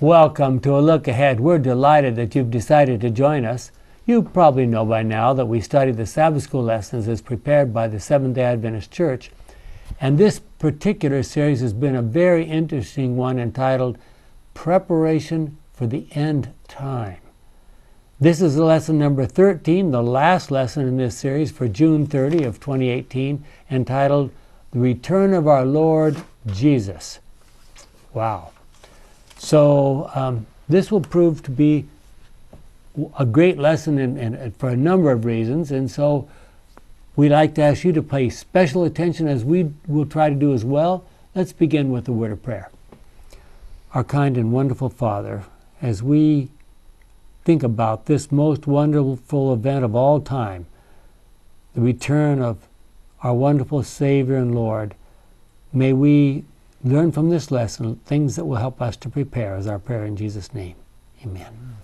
Welcome to A Look Ahead. We're delighted that you've decided to join us. You probably know by now that we study the Sabbath School lessons as prepared by the Seventh-day Adventist Church. And this particular series has been a very interesting one entitled Preparation for the End Time. This is lesson number 13, the last lesson in this series for June 30 of 2018, entitled The Return of Our Lord Jesus. Wow. So this will prove to be a great lesson for a number of reasons, and so we'd like to ask you to pay special attention, as we will try to do as well. Let's begin with a word of prayer. Our kind and wonderful Father, as we think about this most wonderful event of all time, the return of our wonderful Savior and Lord, may we learn from this lesson things that will help us to prepare, is our prayer in Jesus' name. Amen.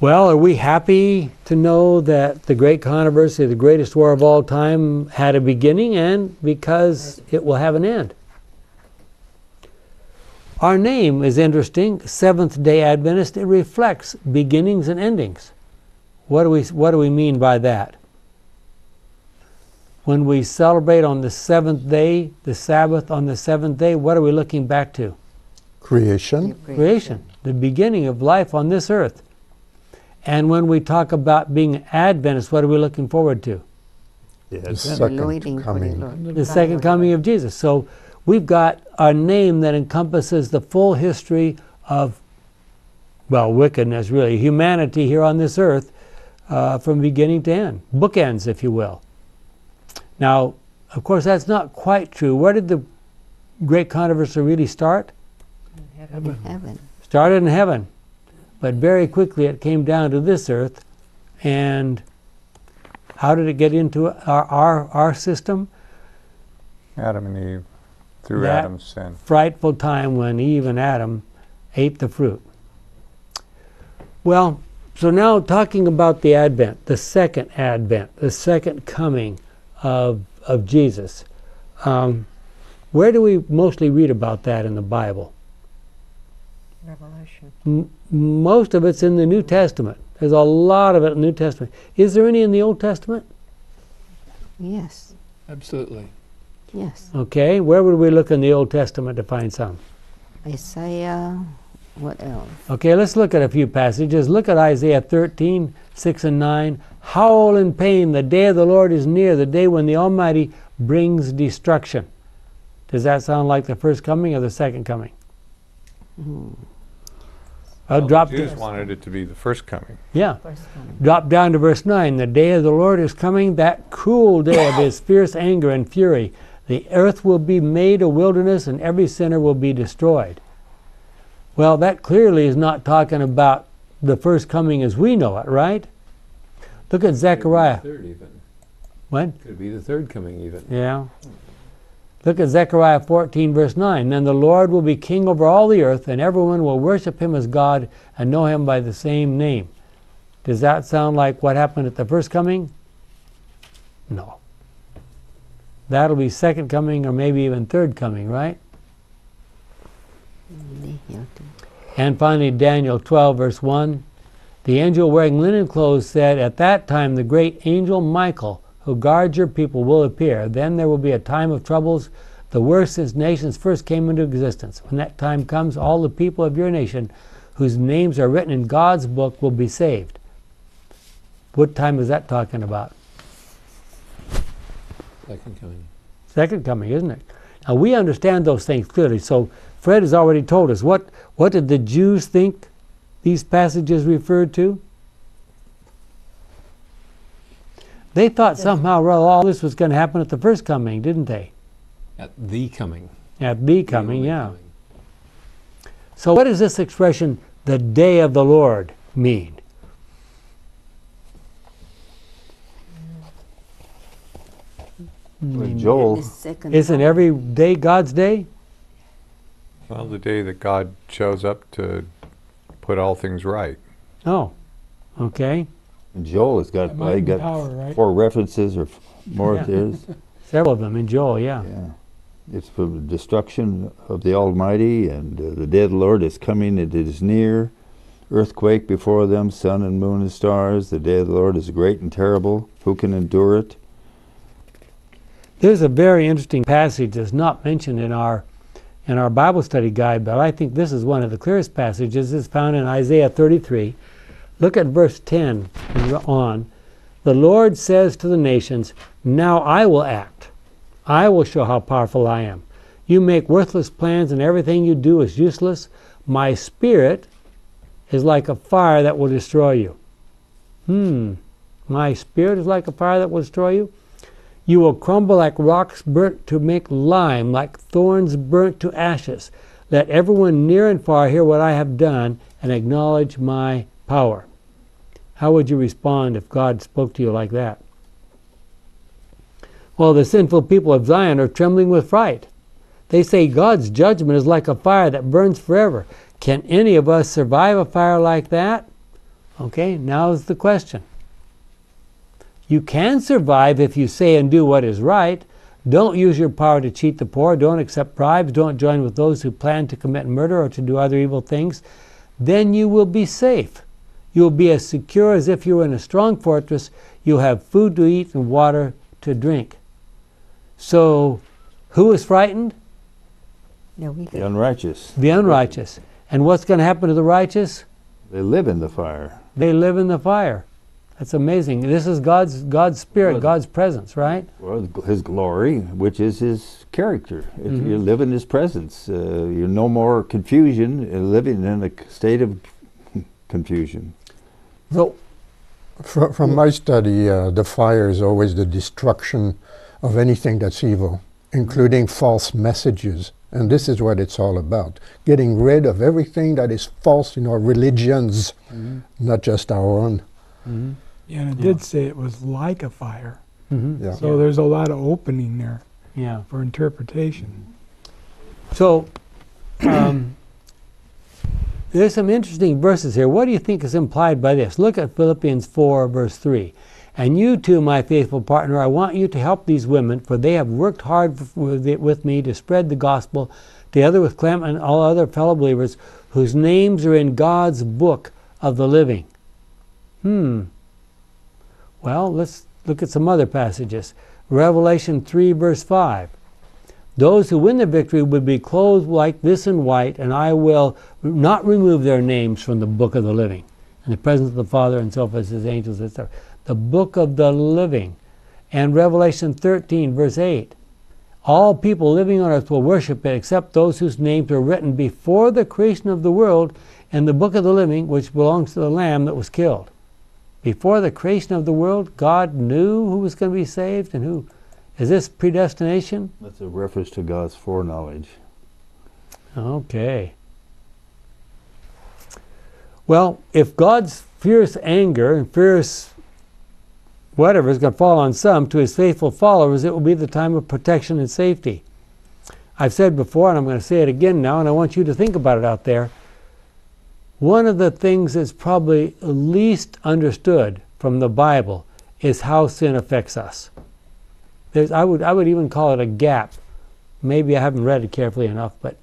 Well, are we happy to know that the Great Controversy, the greatest war of all time, had a beginning, and because it will have an end? Our name is interesting, Seventh-day Adventist. It reflects beginnings and endings. What do we mean by that? When we celebrate on the seventh day, the Sabbath on the seventh day, what are we looking back to? Creation. Creation, the beginning of life on this earth. And when we talk about being Adventist, what are we looking forward to? Yes. The second coming of Jesus. So we've got our name that encompasses the full history of, well, wickedness, really, humanity here on this earth, from beginning to end. Bookends, if you will. Now, of course, that's not quite true. Where did the Great Controversy really start? In heaven. Started in heaven. But very quickly it came down to this earth. And how did it get into our system? Adam and Eve, through Adam's sin. Frightful time when Eve and Adam ate the fruit. Well, so now talking about the Advent, the second Advent, the second coming of Jesus. Where do we mostly read about that in the Bible? Revelation. Most of it's in the New Testament. There's a lot of it in the New Testament. Is there any in the Old Testament? Yes. Absolutely. Yes. Okay, where would we look in the Old Testament to find some? Isaiah, what else? Okay, let's look at a few passages. Look at Isaiah 13, 6 and 9. Howl in pain, the day of the Lord is near, the day when the Almighty brings destruction. Does that sound like the first coming or the second coming? Mm-hmm. The Jews wanted it to be the first coming. Yeah. Drop down to verse 9. The day of the Lord is coming, that cruel day of his fierce anger and fury. The earth will be made a wilderness, and every sinner will be destroyed. Well, that clearly is not talking about the first coming as we know it, right? Look at Zechariah. What? Could be the third coming even. Yeah. Look at Zechariah 14, verse 9. Then the Lord will be king over all the earth, and everyone will worship him as God and know him by the same name. Does that sound like what happened at the first coming? No. That'll be second coming, or maybe even third coming, right? And finally, Daniel 12, verse 1. The angel wearing linen clothes said, "At that time the great angel Michael, who guards your people, will appear. Then there will be a time of troubles, the worst since nations first came into existence. When that time comes, all the people of your nation, whose names are written in God's book, will be saved." What time is that talking about? Second coming. Second coming, isn't it? Now we understand those things clearly. So Fred has already told us. What did the Jews think these passages referred to? They thought somehow, well, all this was going to happen at the first coming, didn't they? At the coming. At the coming, yeah. Coming. So what does this expression, the day of the Lord, mean? With Joel, isn't every day God's day? Well, the day that God shows up to put all things right. Oh, okay. Joel has got, I got power, right? Four references or more. There's several of them in Joel, yeah. It's for the destruction of the Almighty, and the dead Lord is coming, it is near. Earthquake before them, sun and moon and stars. The day of the Lord is great and terrible. Who can endure it? There's a very interesting passage that's not mentioned in our Bible study guide, but I think this is one of the clearest passages. It's found in Isaiah 33. Look at verse 10 and on. The Lord says to the nations, now I will act. I will show how powerful I am. You make worthless plans and everything you do is useless. My spirit is like a fire that will destroy you. My spirit is like a fire that will destroy you. You will crumble like rocks burnt to make lime, like thorns burnt to ashes. Let everyone near and far hear what I have done and acknowledge my power. How would you respond if God spoke to you like that? Well, the sinful people of Zion are trembling with fright. They say God's judgment is like a fire that burns forever. Can any of us survive a fire like that? Okay, now's the question. You can survive if you say and do what is right. Don't use your power to cheat the poor. Don't accept bribes. Don't join with those who plan to commit murder or to do other evil things. Then you will be safe. You will be as secure as if you were in a strong fortress. You'll have food to eat and water to drink. So, who is frightened? No, we don't. The unrighteous. The unrighteous. And what's going to happen to the righteous? They live in the fire. They live in the fire. That's amazing. This is God's spirit, well, God's presence, right? Well, His glory, which is His character. Mm-hmm. You live in His presence. You're no more confusion. You're living in a state of confusion. So, from my study, the fire is always the destruction of anything that's evil, including false messages. And this is what it's all about, getting rid of everything that is false in our religions, not just our own. Mm-hmm. Yeah, and it did say it was like a fire. Mm-hmm. Yeah. So there's a lot of opening there for interpretation. So there's some interesting verses here. What do you think is implied by this? Look at Philippians 4, verse 3. And you too, my faithful partner, I want you to help these women, for they have worked hard with me to spread the gospel together with Clem and all other fellow believers whose names are in God's book of the living. Well, let's look at some other passages. Revelation 3, verse 5. Those who win the victory would be clothed like this in white, and I will not remove their names from the book of the living. In the presence of the Father and so forth, His angels, etc. The book of the living. And Revelation 13, verse 8. All people living on earth will worship it, except those whose names were written before the creation of the world in the book of the living, which belongs to the Lamb that was killed. Before the creation of the world, God knew who was going to be saved and who. Is this predestination? That's a reference to God's foreknowledge. Okay. Well, if God's fierce anger and fierce whatever is going to fall on some, to His faithful followers, it will be the time of protection and safety. I've said before, and I'm going to say it again now, and I want you to think about it out there. One of the things that's probably least understood from the Bible is how sin affects us. There's, I would even call it a gap. Maybe I haven't read it carefully enough, but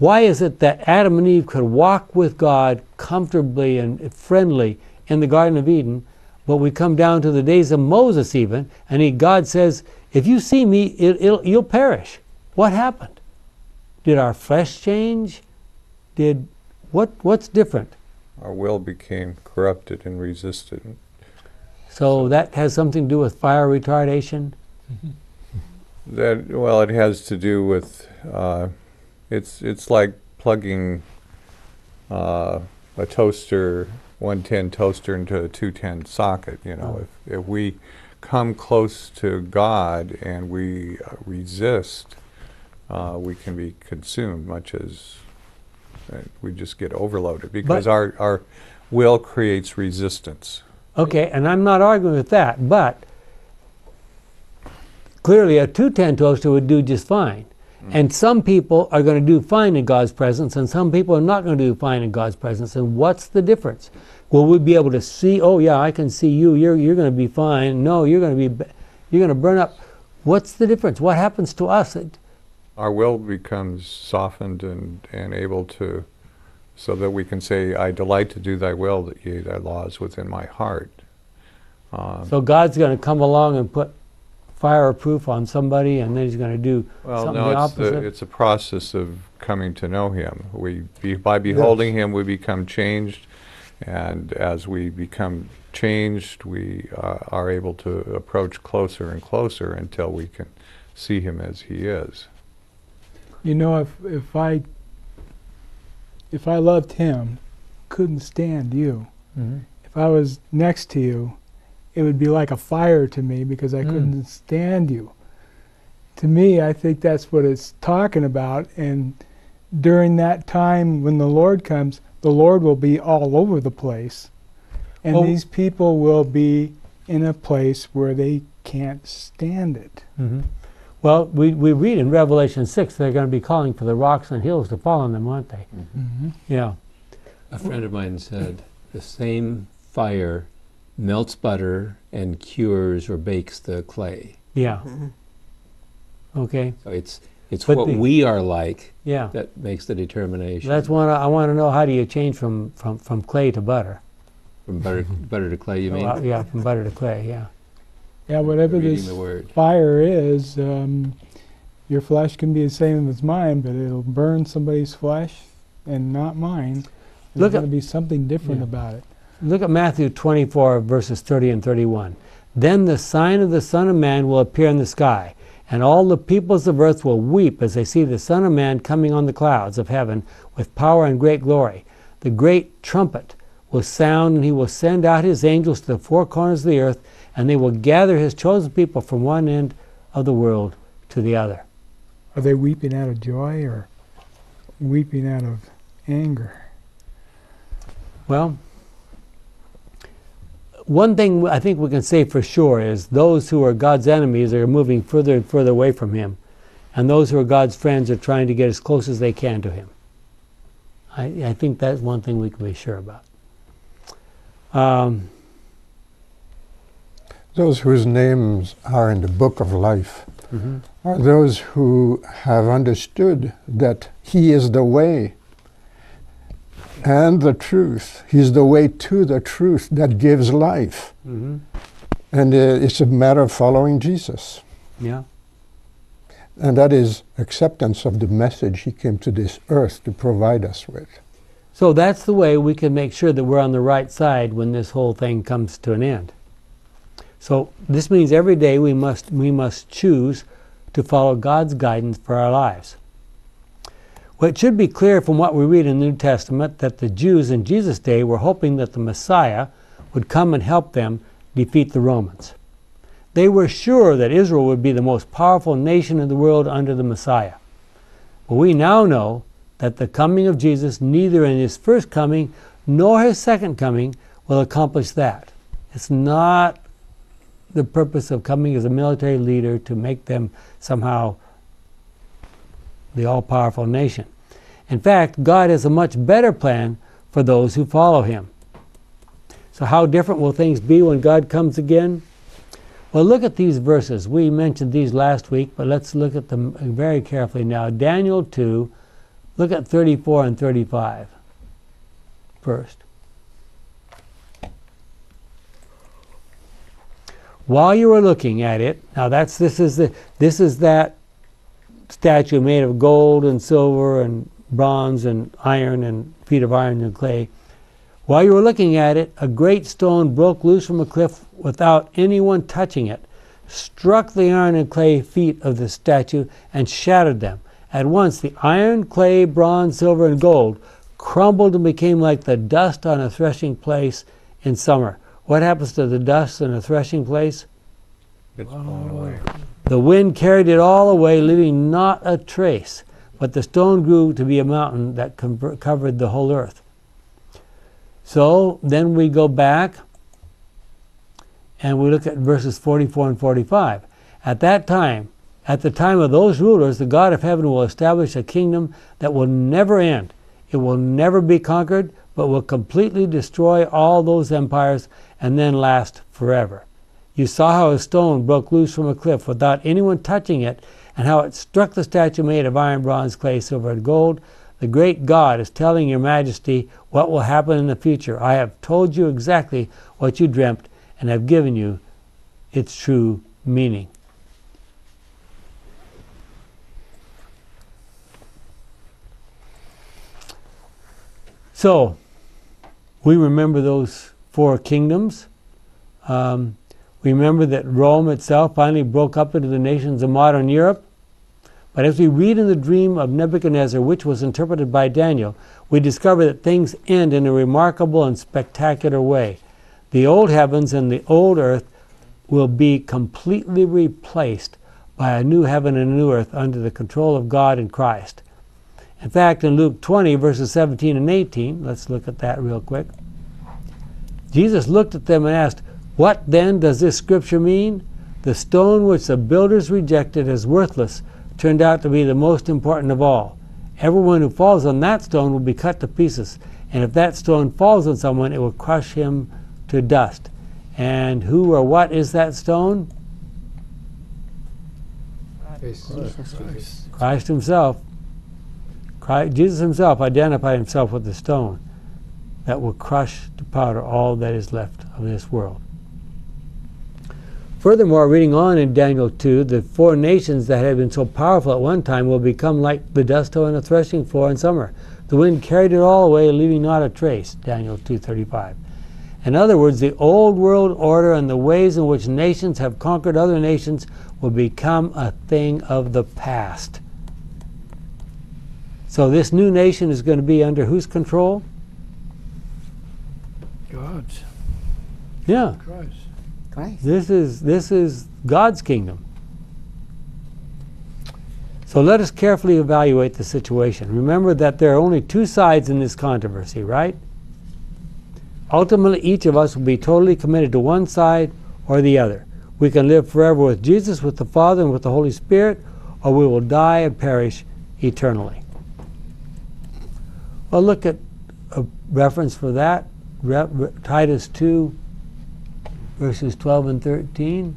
why is it that Adam and Eve could walk with God comfortably and friendly in the Garden of Eden? But we come down to the days of Moses even, and God says, if you see me, you'll perish. What happened? Did our flesh change? What's different? Our will became corrupted and resisted. So that has something to do with fire retardation? Well, it has to do with, it's like plugging a toaster, 110 toaster into a 210 socket, you know. If we come close to God and we resist, we can be consumed, much as we just get overloaded, because our will creates resistance. Okay, and I'm not arguing with that, but clearly a 210 toaster would do just fine. And some people are going to do fine in God's presence, and some people are not going to do fine in God's presence. And what's the difference? Will we be able to see? Oh yeah, I can see you. You're going to be fine. No, you're going to burn up. What's the difference? What happens to us? our will becomes softened and able to, so that we can say, I delight to do thy will, that yea, thy law is within my heart. So God's going to come along and put fireproof on somebody, and then he's going to do something opposite? Well, no, it's a process of coming to know him. By beholding him, we become changed, and as we become changed, we are able to approach closer and closer until we can see him as he is. You know, if I loved him, couldn't stand you. Mm-hmm. If I was next to you, it would be like a fire to me because I couldn't stand you. To me, I think that's what it's talking about. And during that time when the Lord comes, the Lord will be all over the place. And these people will be in a place where they can't stand it. Mm-hmm. Well, we read in Revelation 6, they're going to be calling for the rocks and hills to fall on them, aren't they? Mm-hmm. Yeah. A friend of mine said, the same fire melts butter and cures or bakes the clay. Yeah. Mm-hmm. Okay. So it's what we are like that makes the determination. That's one. I want to know, how do you change from clay to butter? From butter to clay, you mean? Yeah, from butter to clay, yeah. Yeah, whatever this fire is, your flesh can be the same as mine, but it'll burn somebody's flesh and not mine. There's going to be something different about it. Look at Matthew 24, verses 30 and 31. Then the sign of the Son of Man will appear in the sky, and all the peoples of earth will weep as they see the Son of Man coming on the clouds of heaven with power and great glory. The great trumpet will sound, and he will send out his angels to the four corners of the earth, and they will gather his chosen people from one end of the world to the other. Are they weeping out of joy or weeping out of anger? Well, one thing I think we can say for sure is those who are God's enemies are moving further and further away from him, and those who are God's friends are trying to get as close as they can to him. I think that's one thing we can be sure about. Those whose names are in the book of life are those who have understood that he is the way and the truth. He's the way to the truth that gives life. Mm-hmm. And it's a matter of following Jesus. Yeah. And that is acceptance of the message he came to this earth to provide us with. So that's the way we can make sure that we're on the right side when this whole thing comes to an end. So this means every day we must choose to follow God's guidance for our lives. Well, it should be clear from what we read in the New Testament that the Jews in Jesus' day were hoping that the Messiah would come and help them defeat the Romans. They were sure that Israel would be the most powerful nation in the world under the Messiah. But we now know that the coming of Jesus, neither in his first coming nor his second coming, will accomplish that. It's not the purpose of coming as a military leader to make them somehow the all-powerful nation. In fact, God has a much better plan for those who follow him. So how different will things be when God comes again? Well, look at these verses. We mentioned these last week, but let's look at them very carefully now. Daniel 2, look at 34 and 35 first. While you were looking at it, now this is that statue made of gold and silver and bronze and iron and feet of iron and clay. While you were looking at it, a great stone broke loose from a cliff without anyone touching it, struck the iron and clay feet of the statue, and shattered them. At once the iron, clay, bronze, silver, and gold crumbled and became like the dust on a threshing place in summer. What happens to the dust in a threshing place? It's blown away. The wind carried it all away, leaving not a trace. But the stone grew to be a mountain that covered the whole earth. So then we go back and we look at verses 44 and 45. At the time of those rulers, the God of heaven will establish a kingdom that will never end. It will never be conquered, but will completely destroy all those empires and then last forever. You saw how a stone broke loose from a cliff without anyone touching it, and how it struck the statue made of iron, bronze, clay, silver, and gold. The great God is telling your majesty what will happen in the future. I have told you exactly what you dreamt and have given you its true meaning. So, we remember those four kingdoms. We remember that Rome itself finally broke up into the nations of modern Europe. But as we read in the dream of Nebuchadnezzar, which was interpreted by Daniel, we discover that things end in a remarkable and spectacular way. The old heavens and the old earth will be completely replaced by a new heaven and a new earth under the control of God and Christ. In fact, in Luke 20, verses 17 and 18, let's look at that real quick. Jesus looked at them and asked, "What then does this scripture mean? The stone which the builders rejected as worthless turned out to be the most important of all. Everyone who falls on that stone will be cut to pieces, and if that stone falls on someone, it will crush him to dust." And who or what is that stone? Christ. Christ himself. Jesus himself identified himself with the stone that will crush to powder all that is left of this world. Furthermore, reading on in Daniel 2, the four nations that had been so powerful at one time will become like the dust on a threshing floor in summer. The wind carried it all away, leaving not a trace, Daniel 2:35. In other words, the old world order and the ways in which nations have conquered other nations will become a thing of the past. So this new nation is going to be under whose control? God's. Yeah. Christ. Christ. This is God's kingdom. So let us carefully evaluate the situation. Remember that there are only two sides in this controversy, right? Ultimately, each of us will be totally committed to one side or the other. We can live forever with Jesus, with the Father, and with the Holy Spirit, or we will die and perish eternally. Well, look at a reference for that, Titus 2, verses 12 and 13.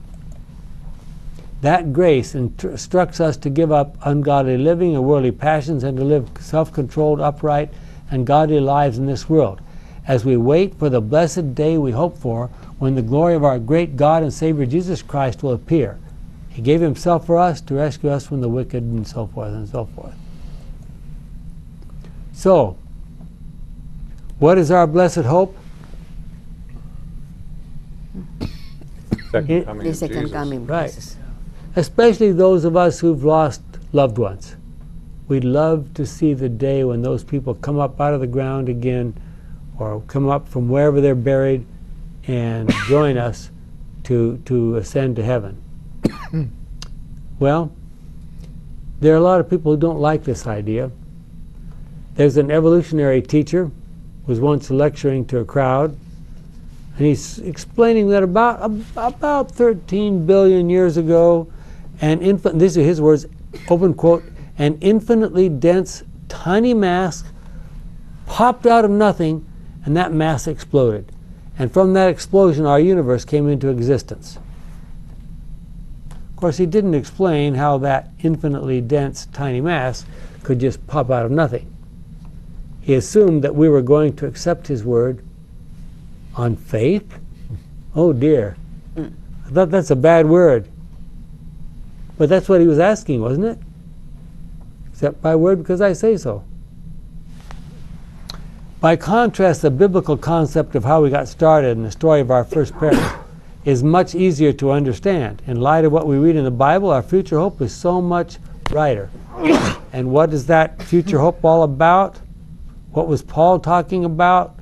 That grace instructs us to give up ungodly living and worldly passions and to live self-controlled, upright, and godly lives in this world, as we wait for the blessed day we hope for, when the glory of our great God and Savior Jesus Christ will appear. He gave himself for us to rescue us from the wicked, and so forth and so forth. So, what is our blessed hope? Second coming of Jesus. Right. Especially those of us who've lost loved ones. We'd love to see the day when those people come up out of the ground again, or come up from wherever they're buried and join us to ascend to heaven. Well, there are a lot of people who don't like this idea. There's an evolutionary teacher was once lecturing to a crowd, and he's explaining that about 13 billion years ago, these are his words, open quote, an infinitely dense tiny mass popped out of nothing, and that mass exploded. And from that explosion, our universe came into existence. Of course, he didn't explain how that infinitely dense tiny mass could just pop out of nothing. He assumed that we were going to accept his word on faith. Oh dear, I thought that's a bad word. But that's what he was asking, wasn't it? Accept my word because I say so. By contrast, the biblical concept of how we got started and the story of our first parents is much easier to understand. In light of what we read in the Bible, our future hope is so much brighter. And what is that future hope all about? What was Paul talking about?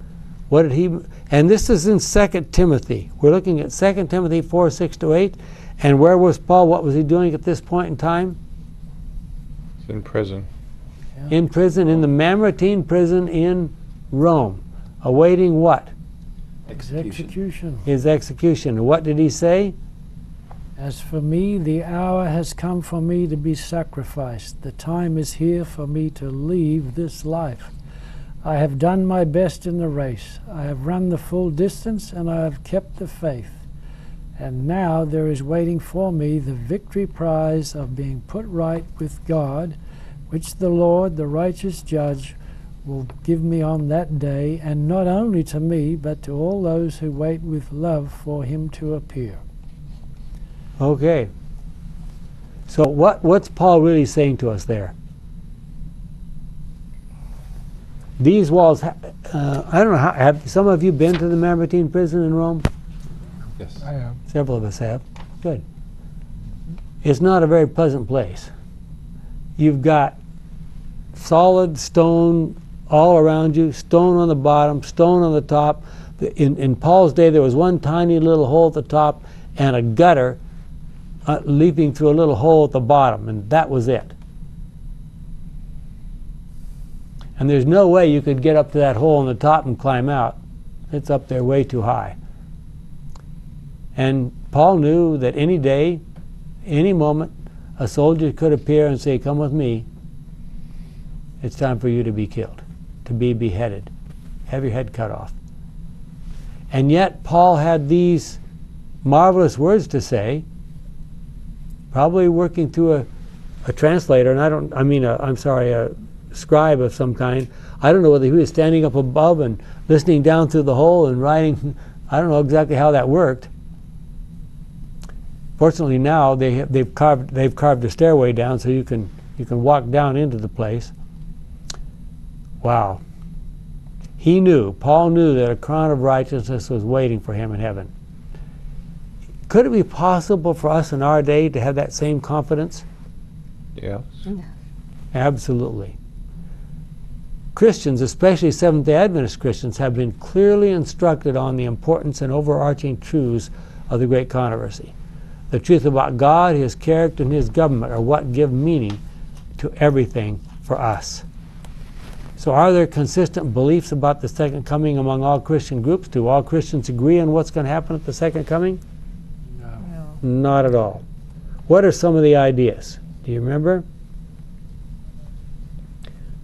What did he? And this is in 2 Timothy. We're looking at 2 Timothy 4, 6 to 8. And where was Paul? What was he doing at this point in time? In prison. Yeah. In prison, in the Mamertine prison in Rome. Awaiting what? Execution. His execution. What did he say? As for me, the hour has come for me to be sacrificed. The time is here for me to leave this life. I have done my best in the race. I have run the full distance, and I have kept the faith. And now there is waiting for me the victory prize of being put right with God, which the Lord, the righteous judge, will give me on that day, and not only to me, but to all those who wait with love for him to appear. Okay. So what's Paul really saying to us there? These walls, I don't know, have some of you been to the Mamertine prison in Rome? Yes, I have. Several of us have. Good. It's not a very pleasant place. You've got solid stone all around you, stone on the bottom, stone on the top. In Paul's day, there was one tiny little hole at the top and a gutter leaping through a little hole at the bottom, and that was it. And there's no way you could get up to that hole on the top and climb out. It's up there way too high. And Paul knew that any day, any moment, a soldier could appear and say, "Come with me. It's time for you to be killed, to be beheaded, have your head cut off." And yet Paul had these marvelous words to say, probably working through a translator, and I'm sorry, a scribe of some kind. I don't know whether he was standing up above and listening down through the hole and writing. I don't know exactly how that worked. Fortunately, now they've carved a stairway down so you can walk down into the place. Wow. He knew, Paul knew, that a crown of righteousness was waiting for him in heaven. Could it be possible for us in our day to have that same confidence? Yes. Absolutely. Christians, especially Seventh-day Adventist Christians, have been clearly instructed on the importance and overarching truths of the Great Controversy. The truth about God, His character, and His government are what give meaning to everything for us. So are there consistent beliefs about the Second Coming among all Christian groups? Do all Christians agree on what's going to happen at the Second Coming? No. Not at all. What are some of the ideas? Do you remember?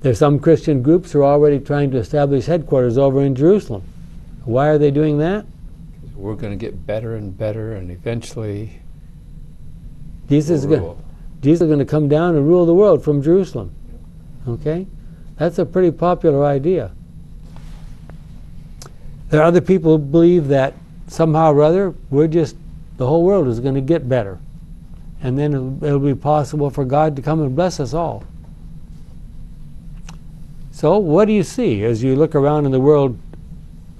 There's some Christian groups who are already trying to establish headquarters over in Jerusalem. Why are they doing that? We're going to get better and better, and eventually Jesus is going to come down and rule the world from Jerusalem. Okay? That's a pretty popular idea. There are other people who believe that somehow or other the whole world is going to get better, and then it'll be possible for God to come and bless us all. So what do you see as you look around in the world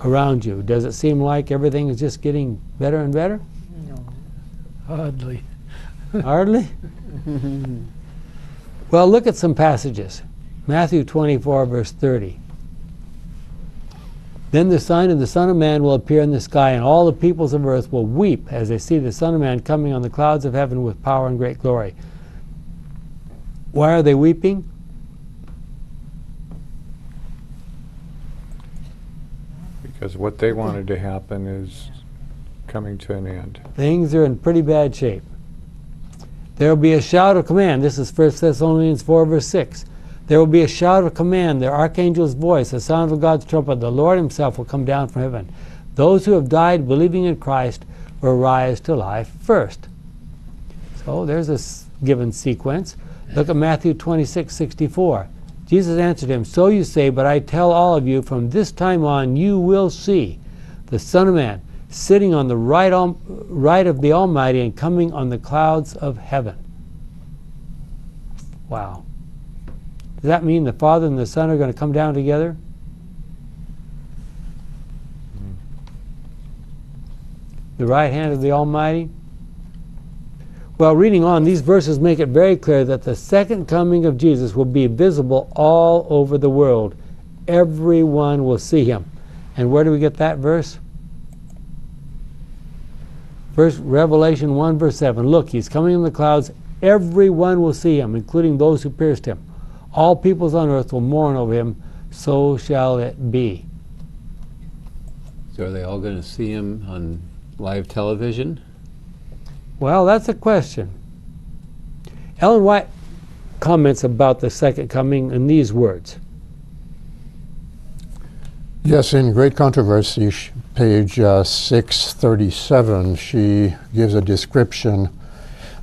around you? Does it seem like everything is just getting better and better? No. Hardly. Hardly? Well, look at some passages. Matthew 24, verse 30. "Then the sign of the Son of Man will appear in the sky, and all the peoples of earth will weep as they see the Son of Man coming on the clouds of heaven with power and great glory." Why are they weeping? Because what they wanted to happen is coming to an end. Things are in pretty bad shape. "There will be a shout of command." This is 1 Thessalonians 4, verse 6. "There will be a shout of command, the archangel's voice, the sound of God's trumpet. The Lord himself will come down from heaven. Those who have died believing in Christ will rise to life first." So there's a given sequence. Look at Matthew 26, 64. "Jesus answered him, 'So you say, but I tell all of you, from this time on you will see the Son of Man sitting on the right of the Almighty and coming on the clouds of heaven.'" Wow. Does that mean the Father and the Son are going to come down together? The right hand of the Almighty? Well, reading on, these verses make it very clear that the second coming of Jesus will be visible all over the world. Everyone will see him. And where do we get that verse? First, Revelation 1, verse 7. "Look, he's coming in the clouds. Everyone will see him, including those who pierced him. All peoples on earth will mourn over him. So shall it be." So are they all going to see him on live television? Well, that's a question. Ellen White comments about the second coming in these words. Yes, in Great Controversy, page 637, she gives a description.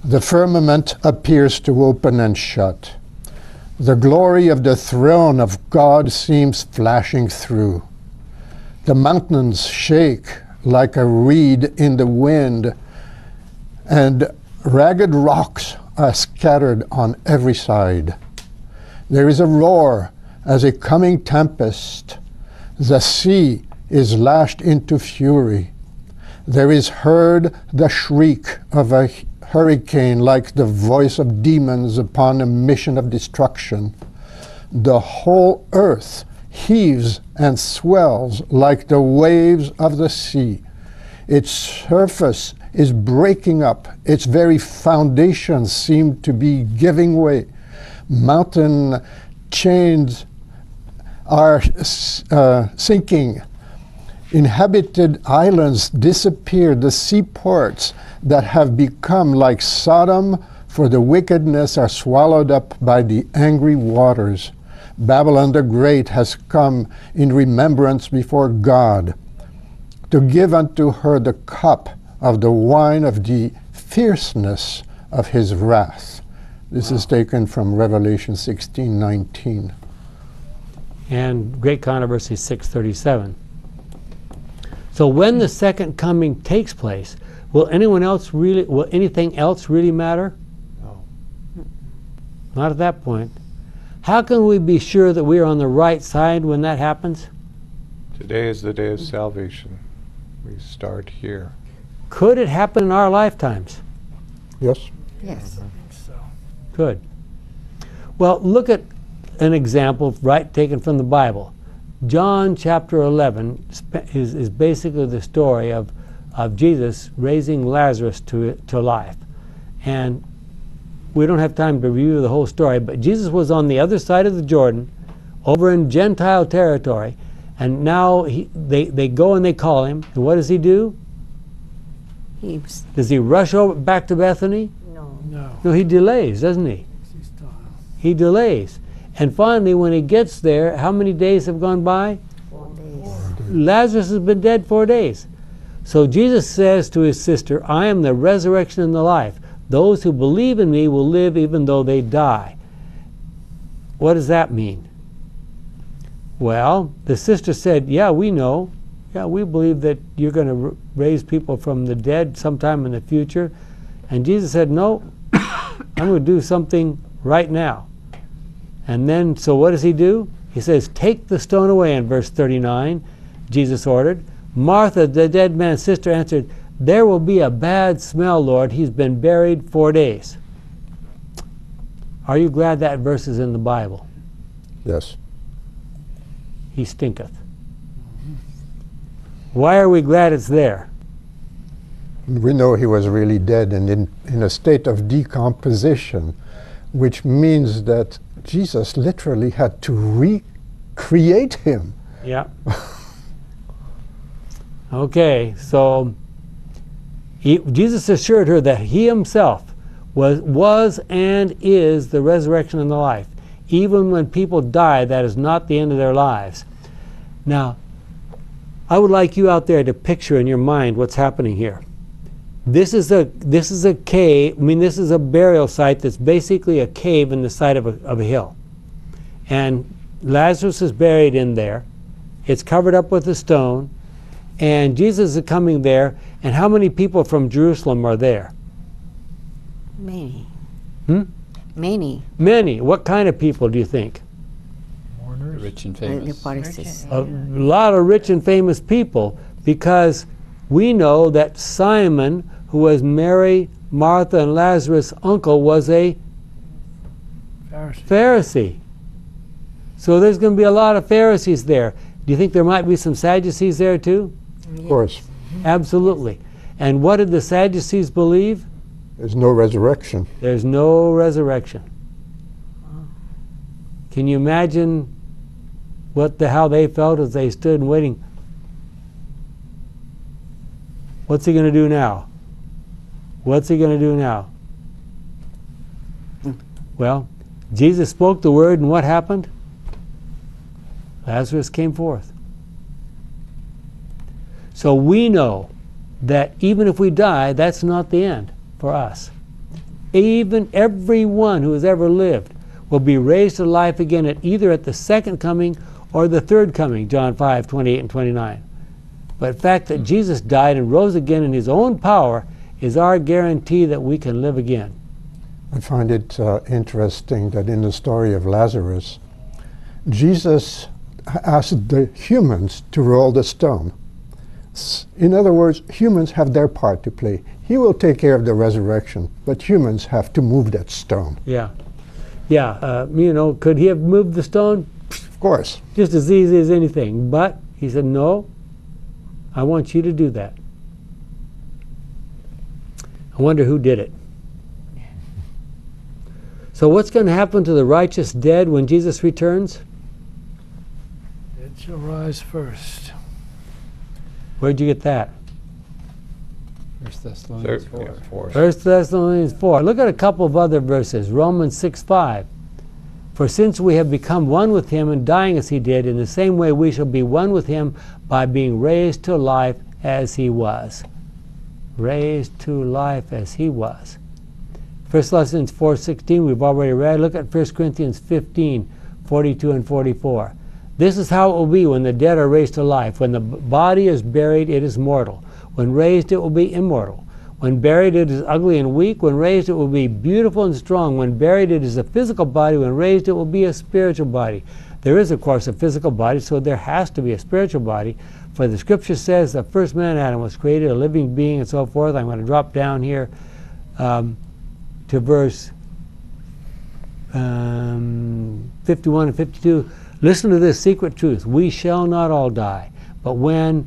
The firmament appears to open and shut. The glory of the throne of God seems flashing through. The mountains shake like a reed in the wind, and ragged rocks are scattered on every side. There is a roar as a coming tempest. The sea is lashed into fury. There is heard the shriek of a hurricane like the voice of demons upon a mission of destruction. The whole earth heaves and swells like the waves of the sea. Its surface is breaking up. Its very foundations seem to be giving way. Mountain chains are sinking. Inhabited islands disappear, the seaports that have become like Sodom, for the wickedness are swallowed up by the angry waters. Babylon the Great has come in remembrance before God, to give unto her the cup of the wine of the fierceness of his wrath. This is taken from Revelation 16:19. And Great Controversy 637. So when the second coming takes place, will anything else really matter? No. Not at that point. How can we be sure that we are on the right side when that happens? Today is the day of salvation. We start here. Could it happen in our lifetimes? Yes. Yes. I think so. Good. Well, look at an example taken from the Bible. John chapter 11 is basically the story of Jesus raising Lazarus to life. And we don't have time to review the whole story, but Jesus was on the other side of the Jordan, over in Gentile territory, and now they go and they call him. And what does he do? Does he rush over back to Bethany? No. No, he delays, doesn't he? He delays. And finally, when he gets there, how many days have gone by? 4 days. Lazarus has been dead 4 days. So Jesus says to his sister, I am the resurrection and the life. Those who believe in me will live even though they die. What does that mean? Well, the sister said, yeah, we know. Yeah, we believe that you're going to raise people from the dead sometime in the future. And Jesus said, no, I'm going to do something right now. And then, so what does he do? He says, take the stone away in verse 39, Jesus ordered. Martha, the dead man's sister, answered, there will be a bad smell, Lord. He's been buried 4 days. Are you glad that verse is in the Bible? Yes. He stinketh. Why are we glad it's there? We know he was really dead and in a state of decomposition, which means that Jesus literally had to recreate him. Yeah. Okay, so Jesus assured her that he himself was and is the resurrection and the life. Even when people die, that is not the end of their lives. Now, I would like you out there to picture in your mind what's happening here. This is a cave. I mean, this is a burial site that's basically a cave in the side of a hill. And Lazarus is buried in there. It's covered up with a stone. And Jesus is coming there. And how many people from Jerusalem are there? Many. Many. Many. What kind of people do you think? Mourners. The rich and famous. A lot of rich and famous people, because we know that Simon, who was Mary, Martha, and Lazarus' uncle, was a Pharisee. So there's going to be a lot of Pharisees there. Do you think there might be some Sadducees there too? Yes. Of course. Absolutely. And what did the Sadducees believe? There's no resurrection. There's no resurrection. Can you imagine how they felt as they stood and waiting? What's he going to do now? What's he going to do now? Well, Jesus spoke the word, and what happened? Lazarus came forth. So we know that even if we die, that's not the end for us. Even everyone who has ever lived will be raised to life again at either at the second coming or the third coming, John 5, 28 and 29. But the fact that Jesus died and rose again in his own power is our guarantee that we can live again. I find it interesting that in the story of Lazarus, Jesus asked the humans to roll the stone. In other words, humans have their part to play. He will take care of the resurrection, but humans have to move that stone. Yeah. Yeah, you know, could he have moved the stone? Of course. Just as easy as anything. But he said, no, I want you to do that. I wonder who did it. So what's going to happen to the righteous dead when Jesus returns? Dead shall rise first. Where'd you get that? 1 Thessalonians 4. 1 Thessalonians 4. Look at a couple of other verses. Romans 6:5. For since we have become one with him in dying as he did, in the same way we shall be one with him by being raised to life as he was. Raised to life as he was. 1 Thessalonians 4:16 we've already read. Look at 1 Corinthians 15:42 and 44. This is how it will be when the dead are raised to life. When the body is buried, it is mortal. When raised, it will be immortal. When buried, it is ugly and weak. When raised, it will be beautiful and strong. When buried, it is a physical body. When raised, it will be a spiritual body. There is, of course, a physical body, so there has to be a spiritual body. For the Scripture says the first man, Adam, was created a living being and so forth. I'm going to drop down here to verse 51 and 52. Listen to this secret truth. We shall not all die, but when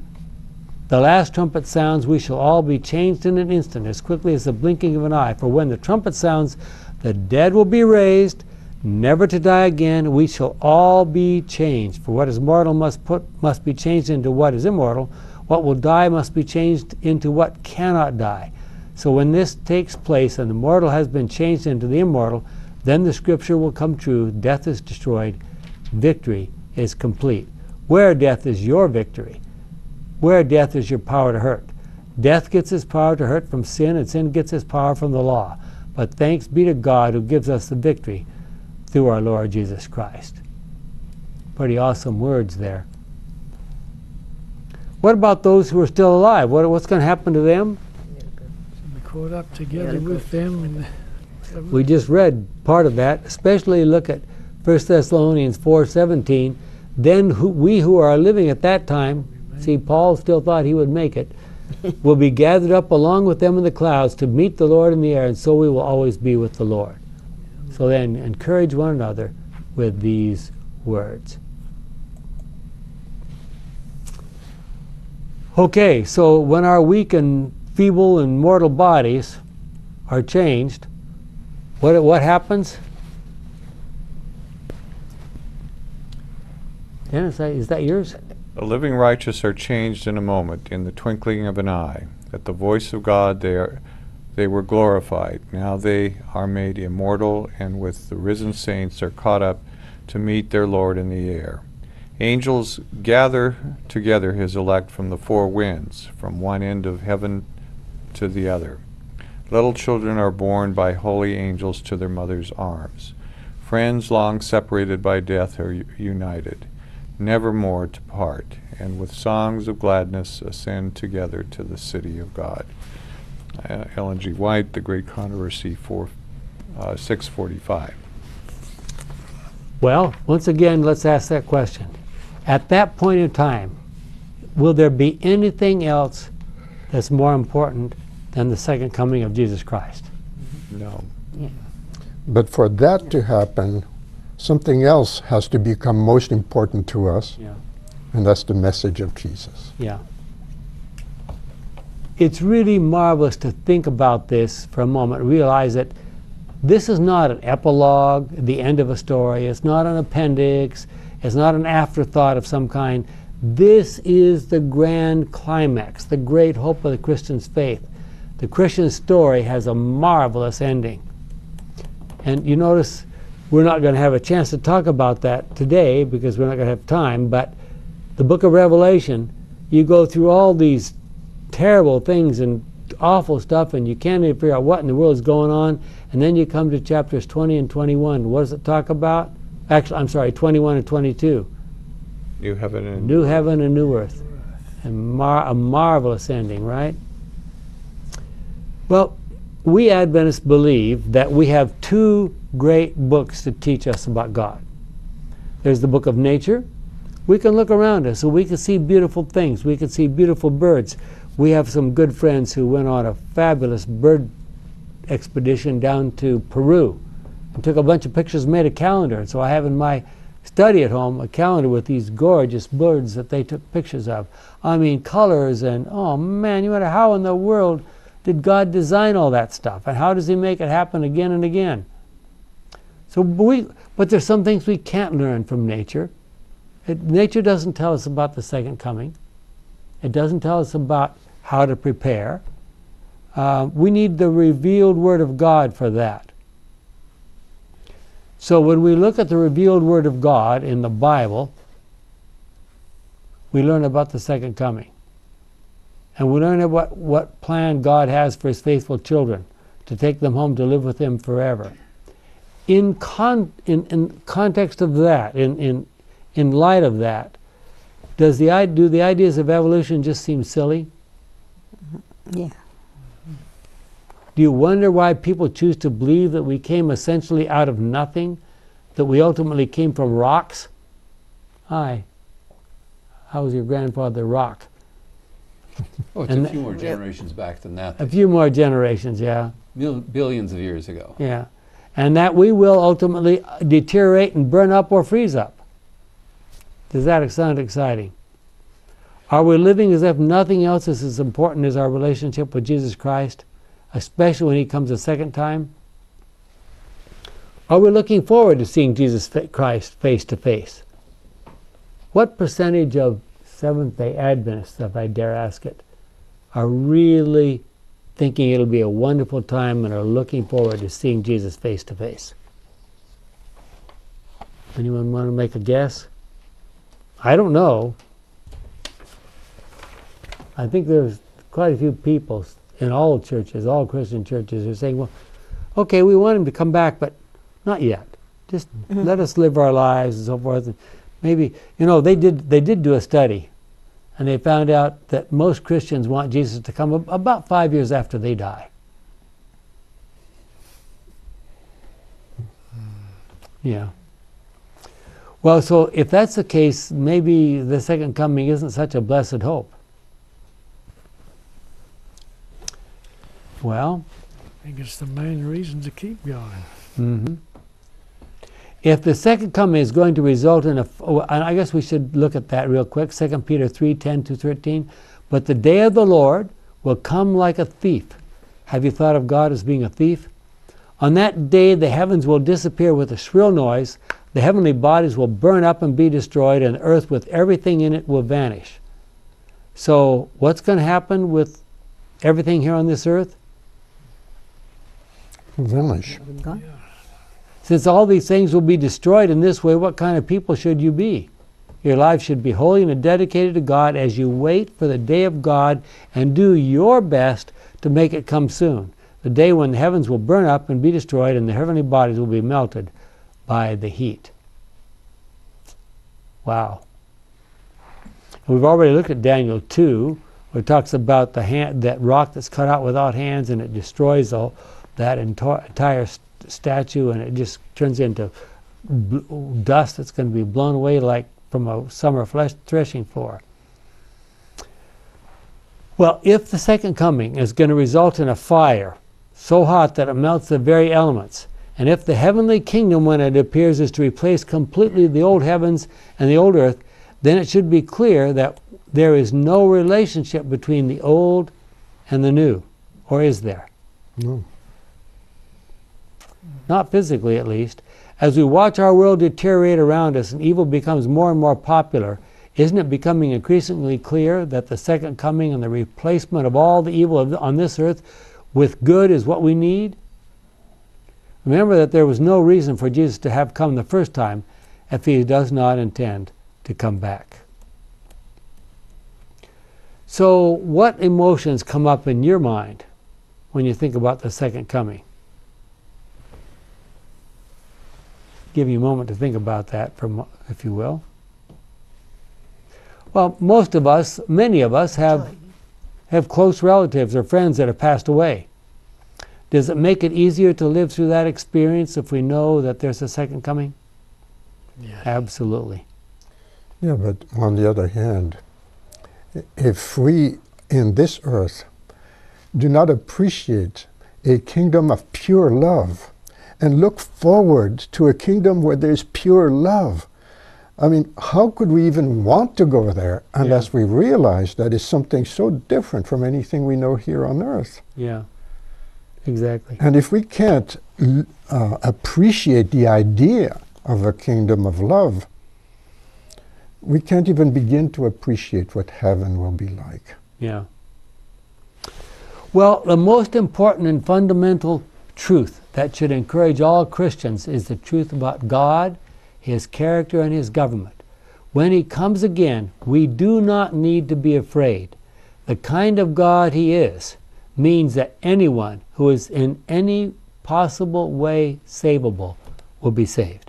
the last trumpet sounds, we shall all be changed in an instant, as quickly as the blinking of an eye. For when the trumpet sounds, the dead will be raised, never to die again. We shall all be changed. For what is mortal must be changed into what is immortal. What will die must be changed into what cannot die. So when this takes place and the mortal has been changed into the immortal, then the Scripture will come true. Death is destroyed. Victory is complete. Where death is your victory? Where death is your power to hurt. Death gets its power to hurt from sin, and sin gets its power from the law. But thanks be to God who gives us the victory through our Lord Jesus Christ. Pretty awesome words there. What about those who are still alive? What's going to happen to them? We'll be caught up together with them. And we just read part of that. Especially look at 1 Thessalonians 4:17. Then we who are living at that time, see, Paul still thought he would make it, will be gathered up along with them in the clouds to meet the Lord in the air, and so we will always be with the Lord. So then encourage one another with these words. Okay, so when our weak and feeble and mortal bodies are changed, what happens? Dennis, is that yours? The living righteous are changed in a moment, in the twinkling of an eye. At the voice of God they were glorified. Now they are made immortal, and with the risen saints are caught up to meet their Lord in the air. Angels gather together his elect from the four winds, from one end of heaven to the other. Little children are borne by holy angels to their mother's arms. Friends long separated by death are united, nevermore to part, and with songs of gladness ascend together to the city of God. Ellen G. White, The Great Controversy, 645. Well, once again, let's ask that question. At that point in time, will there be anything else that's more important than the second coming of Jesus Christ? No. Yeah. But for that to happen, something else has to become most important to us, yeah, and that's the message of Jesus. Yeah. It's really marvelous to think about this for a moment, realize that this is not an epilogue, the end of a story. It's not an appendix. It's not an afterthought of some kind. This is the grand climax, the great hope of the Christian's faith. The Christian story has a marvelous ending. And you notice, we're not going to have a chance to talk about that today because we're not going to have time, but the book of Revelation you go through all these terrible things and awful stuff, and you can't even figure out what in the world is going on. And then you come to chapters 20 and 21. What does it talk about? Actually, I'm sorry, 21 and 22. New heaven and new heaven and new earth. And a marvelous ending, right? Well, we Adventists believe that we have two great books to teach us about God. There's the book of nature. We can look around us, so we can see beautiful things. We can see beautiful birds. We have some good friends who went on a fabulous bird expedition down to Peru and took a bunch of pictures, made a calendar. And so I have in my study at home a calendar with these gorgeous birds that they took pictures of. I mean, colors and, oh man, you wonder how in the world did God design all that stuff? And how does He make it happen again and again? So, but there's some things we can't learn from nature. Nature doesn't tell us about the second coming. It doesn't tell us about how to prepare. We need the revealed Word of God for that. So when we look at the revealed Word of God in the Bible, we learn about the second coming. And we learn about what plan God has for His faithful children, to take them home to live with Him forever. In context of that, in light of that, do the ideas of evolution just seem silly? Yeah. Do you wonder why people choose to believe that we came essentially out of nothing? That we ultimately came from rocks? How was your grandfather rock? Oh, it's a few more generations back than that. A few more generations, yeah. Billions of years ago. Yeah. And that we will ultimately deteriorate and burn up or freeze up. Does that sound exciting? Are we living as if nothing else is as important as our relationship with Jesus Christ, especially when He comes a second time? Are we looking forward to seeing Jesus Christ face to face? What percentage of Seventh-day Adventists, if I dare ask it, are really thinking it'll be a wonderful time and are looking forward to seeing Jesus face to face? Anyone want to make a guess? I don't know. I think there's quite a few people in all churches, all Christian churches, who are saying, well, okay, we want Him to come back, but not yet. Just let us live our lives and so forth. And maybe, you know, they did do a study, and they found out that most Christians want Jesus to come about 5 years after they die. Yeah. Well, so if that's the case, maybe the second coming isn't such a blessed hope. Well, I think it's the main reason to keep going. If the second coming is going to result in I guess we should look at that real quick. 2 Peter 3:10-13. But the day of the Lord will come like a thief. Have you thought of God as being a thief? On that day, the heavens will disappear with a shrill noise. The heavenly bodies will burn up and be destroyed, and the earth with everything in it will vanish. So what's going to happen with everything here on this earth? Vanish. Since all these things will be destroyed in this way, what kind of people should you be? Your life should be holy and dedicated to God as you wait for the day of God and do your best to make it come soon. The day when the heavens will burn up and be destroyed, and the heavenly bodies will be melted by the heat. Wow. We've already looked at Daniel 2, where it talks about the that rock that's cut out without hands, and it destroys that entire statue, and it just turns into dust that's going to be blown away like from a summer threshing floor. Well, if the second coming is going to result in a fire so hot that it melts the very elements, and if the heavenly kingdom, when it appears, is to replace completely the old heavens and the old earth, then it should be clear that there is no relationship between the old and the new. Or is there? No. Not physically, at least. As we watch our world deteriorate around us and evil becomes more and more popular, isn't it becoming increasingly clear that the second coming and the replacement of all the evil on this earth with good is what we need? Remember that there was no reason for Jesus to have come the first time if He does not intend to come back. So what emotions come up in your mind when you think about the second coming? Give you a moment to think about that, if you will. Well, most of us, many of us, have close relatives or friends that have passed away. Does it make it easier to live through that experience if we know that there's a second coming? Yes. Absolutely. Yeah, but on the other hand, if we in this earth do not appreciate a kingdom of pure love and look forward to a kingdom where there's pure love, I mean, how could we even want to go there unless we realize that is something so different from anything we know here on earth? Yeah, exactly. And if we can't appreciate the idea of a kingdom of love, we can't even begin to appreciate what heaven will be like. Yeah. Well, the most important and fundamental truth that should encourage all Christians is the truth about God, His character, and His government. When He comes again, we do not need to be afraid. The kind of God He is means that anyone who is in any possible way savable will be saved.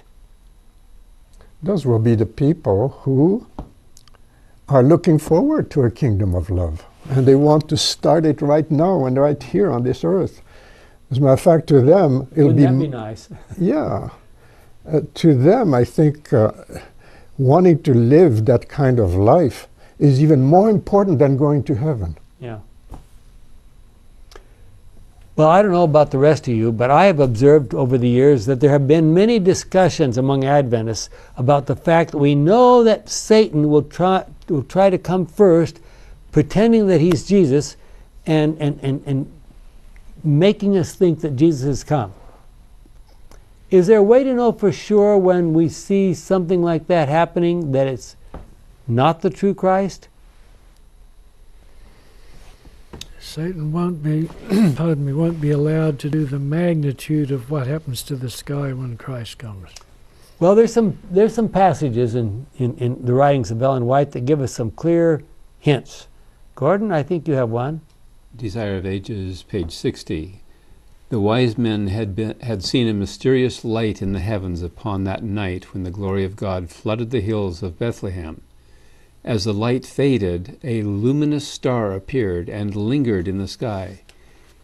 Those will be the people who are looking forward to a kingdom of love, and they want to start it right now and right here on this earth. As a matter of fact, to them, it'll be... Wouldn't that be nice? Yeah. To them, I think wanting to live that kind of life is even more important than going to heaven. Yeah. Well, I don't know about the rest of you, but I have observed over the years that there have been many discussions among Adventists about the fact that we know that Satan will try to come first, pretending that he's Jesus, and making us think that Jesus has come. Is there a way to know for sure when we see something like that happening that it's not the true Christ? Satan won't be, pardon me, won't be allowed to do the magnitude of what happens to the sky when Christ comes. Well, there's some passages in the writings of Ellen White that give us some clear hints. Gordon, I think you have one. Desire of Ages, page 60. The wise men had seen a mysterious light in the heavens upon that night when the glory of God flooded the hills of Bethlehem. As the light faded, a luminous star appeared and lingered in the sky.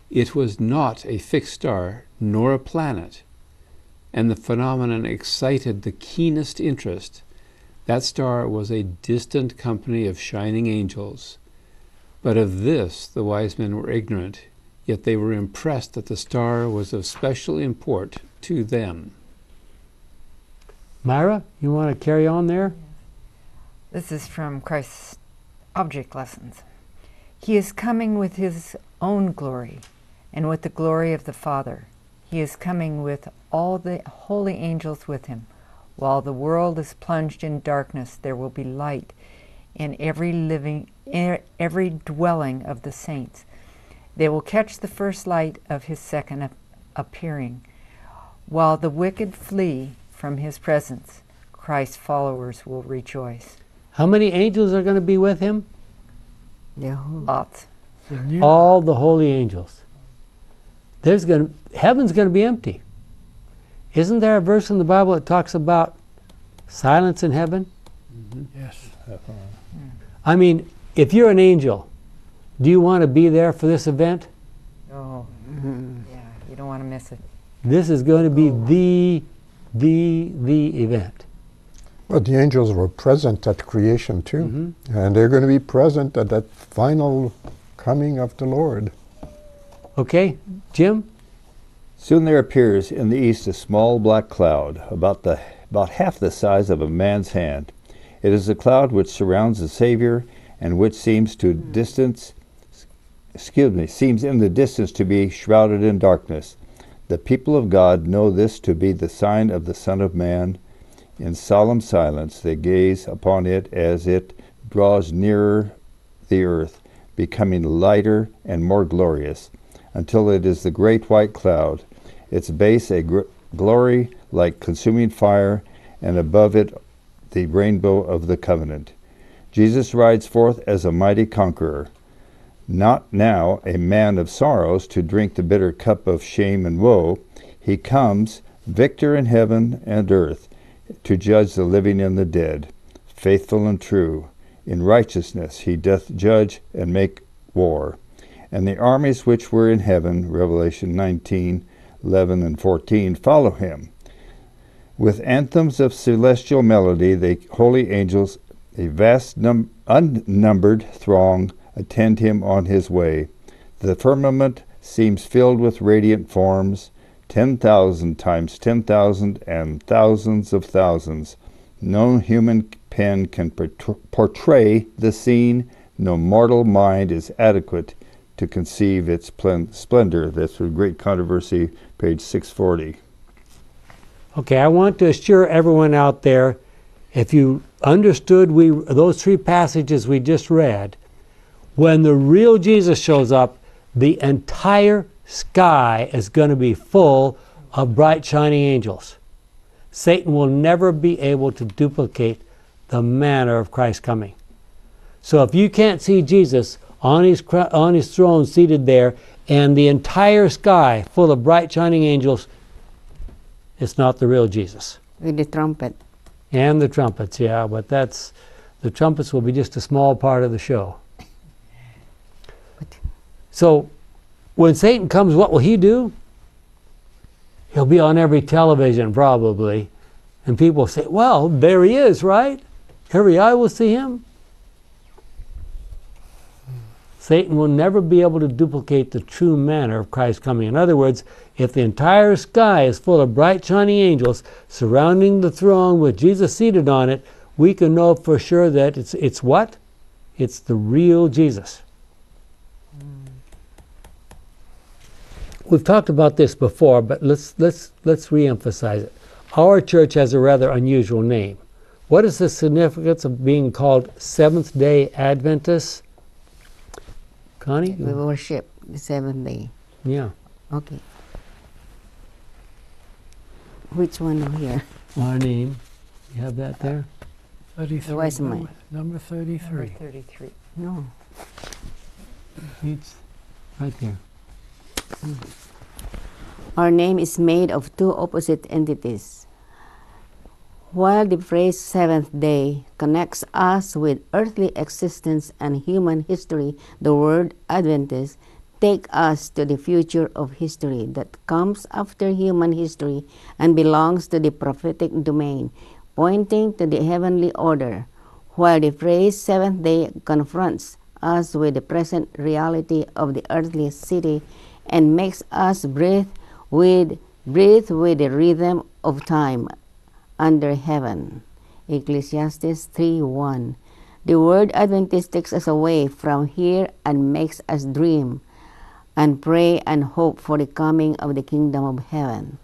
It was not a fixed star, nor a planet, and the phenomenon excited the keenest interest. That star was a distant company of shining angels. But of this the wise men were ignorant, yet they were impressed that the star was of special import to them. Myra, you want to carry on there? This is from Christ's Object Lessons. He is coming with His own glory and with the glory of the Father. He is coming with all the holy angels with Him. While the world is plunged in darkness, there will be light in every dwelling of the saints. They will catch the first light of His second appearing. While the wicked flee from His presence, Christ's followers will rejoice. How many angels are going to be with Him? Yeah. Lots. All the holy angels. Heaven's going to be empty. Isn't there a verse in the Bible that talks about silence in heaven? Mm-hmm. Yes. I mean, if you're an angel, do you want to be there for this event? No. Mm-hmm. Yeah, you don't want to miss it. This is going to be the event. But the angels were present at creation too, and they're going to be present at that final coming of the Lord. Okay, Jim? Soon there appears in the east a small black cloud, about half the size of a man's hand. It is the cloud which surrounds the Savior and which seems to seems in the distance to be shrouded in darkness. The people of God know this to be the sign of the Son of Man. In solemn silence they gaze upon it as it draws nearer the earth, becoming lighter and more glorious, until it is the great white cloud, its base a glory like consuming fire, and above it the rainbow of the covenant. Jesus rides forth as a mighty conqueror, not now a man of sorrows to drink the bitter cup of shame and woe. He comes, victor in heaven and earth, to judge the living and the dead, faithful and true. In righteousness he doth judge and make war. And the armies which were in heaven, Revelation 19:11 and 14, follow him. With anthems of celestial melody, the holy angels, a vast unnumbered throng, attend him on his way. The firmament seems filled with radiant forms, 10,000 times 10,000 and thousands of thousands. No human pen can portray the scene. No mortal mind is adequate to conceive its splendor. That's from Great Controversy, page 640. Okay, I want to assure everyone out there, if you understood those three passages we just read, when the real Jesus shows up, the entire sky is going to be full of bright shining angels. Satan will never be able to duplicate the manner of Christ's coming. So if you can't see Jesus on his throne seated there and the entire sky full of bright shining angels, it's not the real Jesus. With the trumpet. And the trumpets, yeah, but the trumpets will be just a small part of the show. So when Satan comes, what will he do? He'll be on every television probably, and people say, well, there he is, right? Every eye will see him. Satan will never be able to duplicate the true manner of Christ's coming. In other words, if the entire sky is full of bright shining angels surrounding the throne with Jesus seated on it, we can know for sure that it's what? It's the real Jesus. We've talked about this before, but let's reemphasize it. Our church has a rather unusual name. What is the significance of being called Seventh-day Adventists? Connie? We worship the seventh day. Yeah. Okay. Which one over here? Our name. You have that there? 33. Where's mine? Number 33. Number 33. No. It's right there. Our name is made of two opposite entities. While the phrase seventh day connects us with earthly existence and human history, the word Adventist takes us to the future of history that comes after human history and belongs to the prophetic domain, pointing to the heavenly order, while the phrase seventh day confronts us with the present reality of the earthly city and makes us breathe with the rhythm of time under heaven. Ecclesiastes 3:1. The word Adventist takes us away from here and makes us dream and pray and hope for the coming of the kingdom of heaven.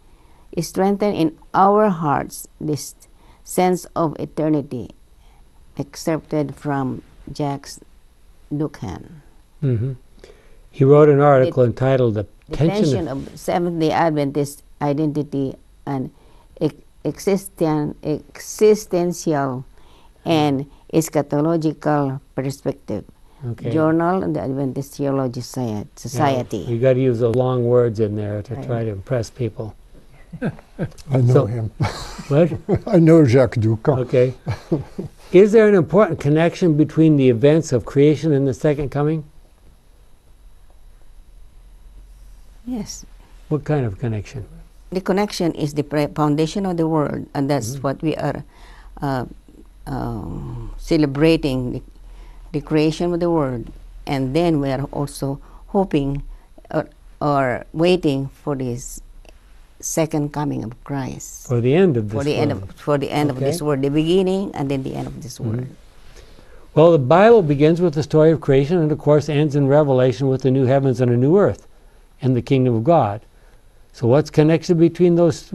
It strengthens in our hearts this sense of eternity, excerpted from Jacques Duca. Mm-hmm. He wrote an article entitled The Tension of Seventh-day Adventist Identity and Existential and Eschatological Perspective. Okay. Journal of the Adventist Theology Society. Yeah, you got to use the long words in there to try to impress people. I know him. What? I know Jacques Duca. Okay. Is there an important connection between the events of creation and the second coming? Yes. What kind of connection? The connection is the foundation of the world, and that's what we are celebrating, the creation of the world. And then we are also hoping or waiting for this second coming of Christ. For the end of this world. For the end of this world, the beginning and then the end of this world. Well, the Bible begins with the story of creation and, of course, ends in Revelation with the new heavens and a new earth and the kingdom of God. So what's the connection between those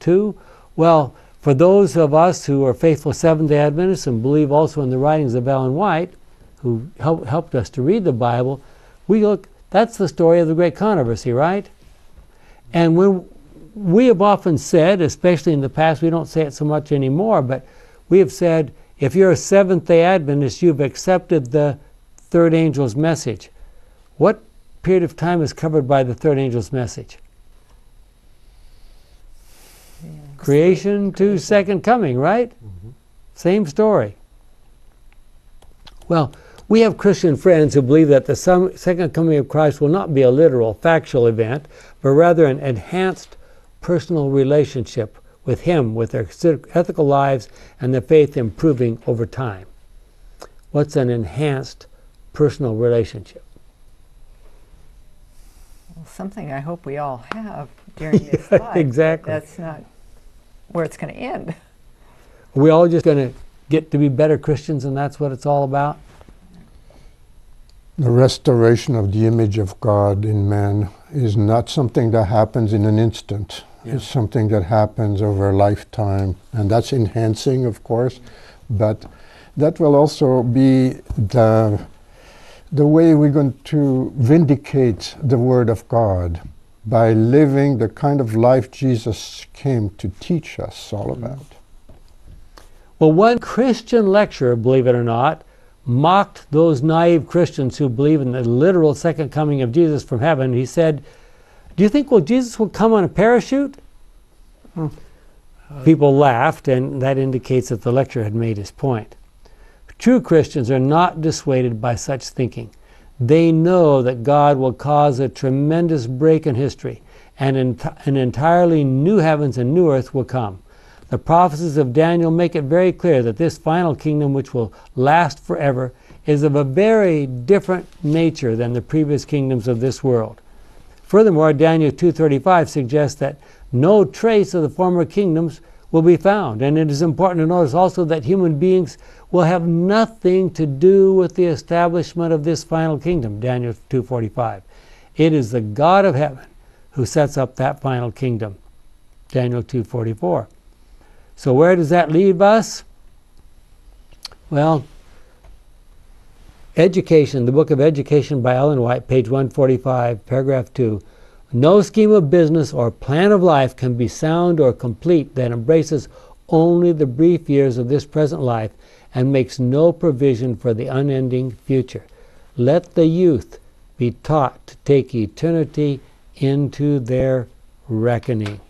two? Well, for those of us who are faithful Seventh-day Adventists and believe also in the writings of Ellen White, who helped us to read the Bible, that's the story of the Great Controversy, right? And when we have often said, especially in the past, we don't say it so much anymore, but we have said If you're a Seventh-day Adventist, you've accepted the third angel's message. What period of time is covered by the third angel's message? Yeah, creation to second coming, right? Mm-hmm. Same story. Well, we have Christian friends who believe that the second coming of Christ will not be a literal, factual event, but rather an enhanced personal relationship with Him, with their ethical lives and their faith improving over time. What's an enhanced personal relationship? Well, something I hope we all have during this life. Exactly. That's not where it's going to end. Are we all just going to get to be better Christians, and that's what it's all about? The restoration of the image of God in man is not something that happens in an instant. Yeah. It's something that happens over a lifetime, and that's enhancing, of course, but that will also be the way we're going to vindicate the Word of God by living the kind of life Jesus came to teach us all about. Well, one Christian lecturer, believe it or not, mocked those naive Christians who believe in the literal second coming of Jesus from heaven. He said, "Do you think, well, Jesus will come on a parachute?" People laughed, and that indicates that the lecturer had made his point. True Christians are not dissuaded by such thinking. They know that God will cause a tremendous break in history, and an entirely new heavens and new earth will come. The prophecies of Daniel make it very clear that this final kingdom, which will last forever, is of a very different nature than the previous kingdoms of this world. Furthermore, Daniel 2:35 suggests that no trace of the former kingdoms will be found, and it is important to notice also that human beings will have nothing to do with the establishment of this final kingdom, Daniel 2:45. It is the God of heaven who sets up that final kingdom, Daniel 2:44. So where does that leave us? Well, Education, the Book of Education by Ellen White, page 145, paragraph 2. No scheme of business or plan of life can be sound or complete that embraces only the brief years of this present life and makes no provision for the unending future. Let the youth be taught to take eternity into their reckoning.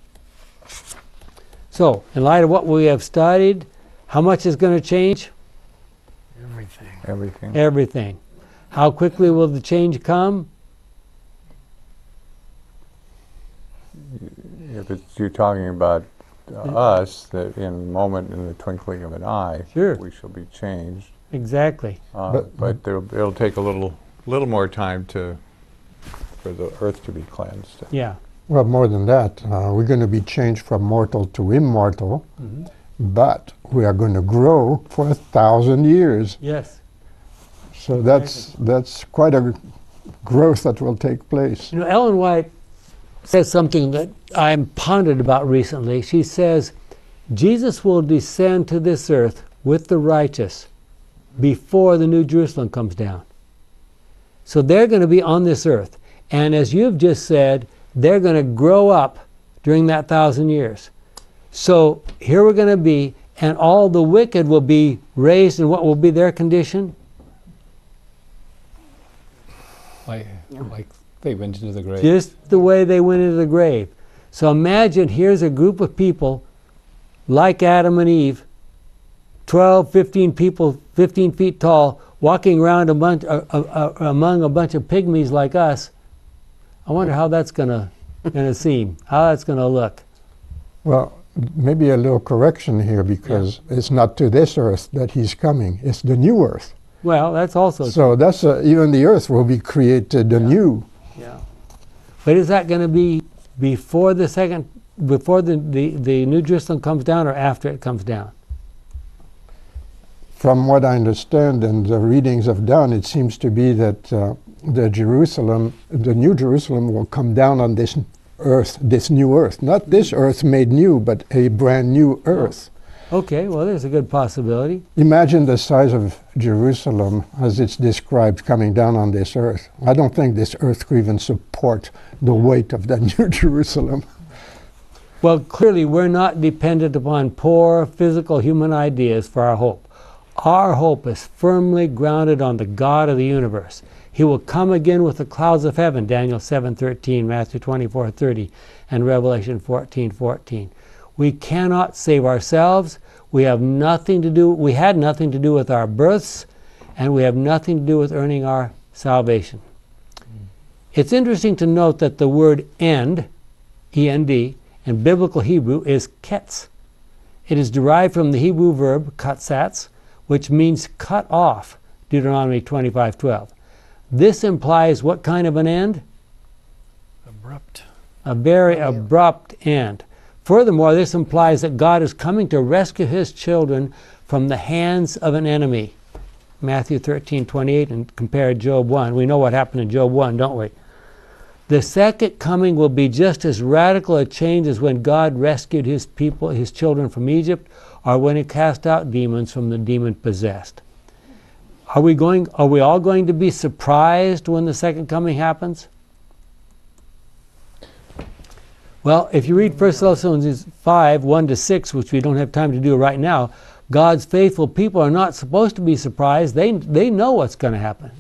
So, in light of what we have studied, how much is going to change? Everything. Everything. Everything. How quickly will the change come? If it's, you're talking about us, that in a moment, in the twinkling of an eye, sure, we shall be changed. Exactly. But it'll take a little more time for the earth to be cleansed. Yeah. Well, more than that, we're going to be changed from mortal to immortal, but we are going to grow for 1,000 years. Yes. So that's quite a growth that will take place. You know, Ellen White says something that I'm pondered about recently. She says, Jesus will descend to this earth with the righteous before the New Jerusalem comes down. So they're going to be on this earth. And as you've just said, they're going to grow up during that 1,000 years. So here we're going to be, and all the wicked will be raised, and what will be their condition? Like they went into the grave. Just the way they went into the grave. So imagine, here's a group of people like Adam and Eve, 12, 15 people, 15 feet tall, walking around among a bunch of pygmies like us. I wonder how that's gonna seem, how that's gonna look. Well, maybe a little correction here, because it's not to this earth that He's coming; it's the new earth. Well, that's also so. True. That's even the earth will be created anew. Yeah. But is that going to be before the second, before the New Jerusalem comes down, or after it comes down? From what I understand and the readings I've done, it seems to be that the New Jerusalem, will come down on this earth, this new earth. Not this earth made new, but a brand new earth. Okay, well, there's a good possibility. Imagine the size of Jerusalem as it's described coming down on this earth. I don't think this earth could even support the weight of the New Jerusalem. Well, clearly we're not dependent upon poor, physical human ideas for our hope. Our hope is firmly grounded on the God of the universe. He will come again with the clouds of heaven, Daniel 7:13, Matthew 24:30, and Revelation 14:14. We cannot save ourselves. We have nothing to do. We had nothing to do with our births, and we have nothing to do with earning our salvation. It's interesting to note that the word end, E-N-D, in biblical Hebrew is ketz. It is derived from the Hebrew verb katsatz, which means cut off, Deuteronomy 25:12. This implies what kind of an end? Abrupt. A very abrupt end. Furthermore, this implies that God is coming to rescue his children from the hands of an enemy. Matthew 13:28, and compare Job 1. We know what happened in Job 1, don't we? The second coming will be just as radical a change as when God rescued his people, his children from Egypt, or when he cast out demons from the demon-possessed. Are we all going to be surprised when the second coming happens? Well, if you read 1 Thessalonians 5, 1-6, which we don't have time to do right now, God's faithful people are not supposed to be surprised. They know what's going to happen.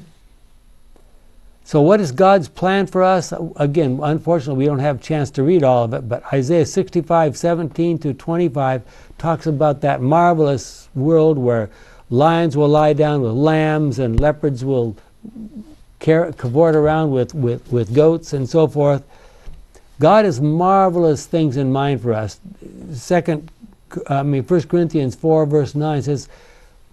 So what is God's plan for us? Again, unfortunately, we don't have a chance to read all of it, but Isaiah 65:17-25 talks about that marvelous world where lions will lie down with lambs and leopards will cavort around with goats and so forth. God has marvelous things in mind for us. 1 Corinthians 4:9 says,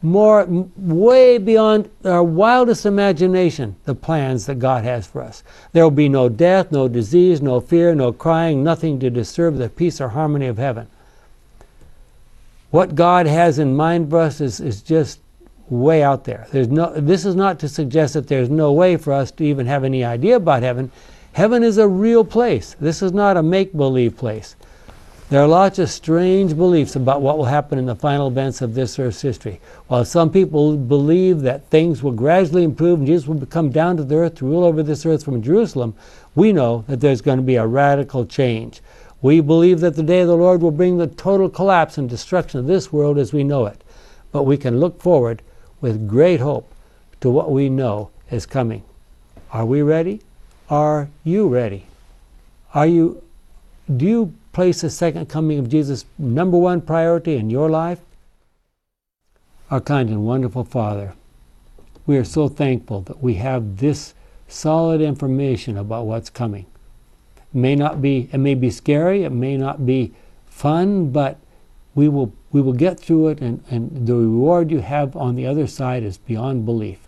way beyond our wildest imagination, the plans that God has for us. There will be no death, no disease, no fear, no crying, nothing to disturb the peace or harmony of heaven. What God has in mind for us is just way out there. This is not to suggest that there's no way for us to even have any idea about heaven. Heaven is a real place. This is not a make-believe place. There are lots of strange beliefs about what will happen in the final events of this earth's history. While some people believe that things will gradually improve and Jesus will come down to the earth to rule over this earth from Jerusalem, we know that there's going to be a radical change. We believe that the day of the Lord will bring the total collapse and destruction of this world as we know it. But we can look forward with great hope to what we know is coming. Are we ready? Are you ready? Do you place the second coming of Jesus #1 priority in your life? Our kind and wonderful Father, we are so thankful that we have this solid information about what's coming. It may be scary, it may not be fun, but we will get through it, and the reward you have on the other side is beyond belief.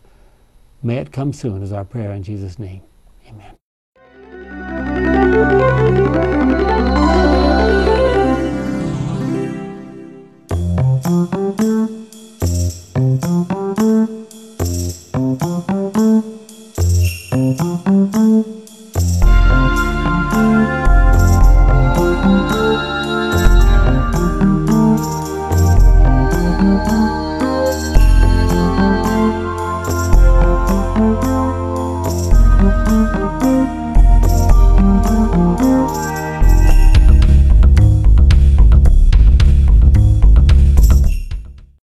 May it come soon is our prayer in Jesus' name. Amen.